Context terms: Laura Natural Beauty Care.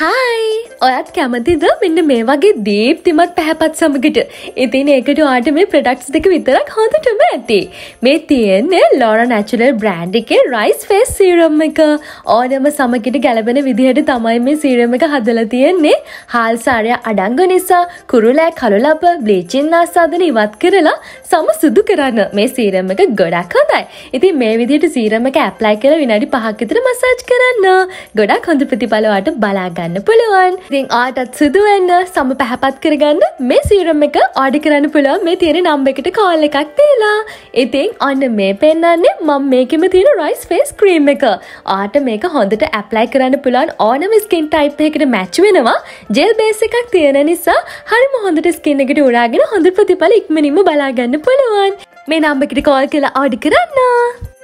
Hi! Oyat kamathida මෙන්න මේ වගේ දීප්තිමත් පැහැපත් සමගිට. ඉතින් ඒකට ඔයාට මේ ප්‍රොඩක්ට්ස් දෙක විතරක් හොඳටම ඇති. මේ තියෙන්නේ Laura Natural brand එකේ Rice Face Serum එක. ඕනම සමගිට ගැලපෙන විදිහට තමයි මේ සීරම් එක හදලා තියෙන්නේ. හාල් සාරය අඩංගු නිසා කුරුලෑ කළුලප බ්ලීචින් ආසාදන ඉවත් කරලා සමසුදු කරන මේ සීරම් එක ගොඩක් හොඳයි. ඉතින් මේ විදිහට සීරම් එක ඇප්ලයි කරලා විනාඩි 5ක් විතර මසාජ් කරන්න. ගොඩක් හොඳ ප්‍රතිඵල ඔයාට බලා ගන්න. පුළුවන්. ඉතින් ආයතත් සුදු වෙන්න සම පැහැපත් කරගන්න මේ සීරම් එක ආඩර් කරන්න පුළුවන්. මේ තියෙන නම්බර් එකට කෝල් එකක් දෙලා. ඉතින් ඔන්න මේ පෙන්නන්නේ මම මේකෙම තියෙන රයිස් ෆේස් ක්‍රීම් එක. ආට මේක හොඳට ඇප්ලයි කරන්න පුළුවන් ඕනම ස්කින් ටයිප් එකකට මැච් වෙනවා. ජෙල් බේස් එකක් තියෙන නිසා හරිම හොඳට ස්කින් එකට උරාගෙන හොඳ ප්‍රතිඵල ඉක්මනින්ම බලා ගන්න පුළුවන්. මේ නම්බර් එකට කෝල් කරලා ආඩර් කරන්න.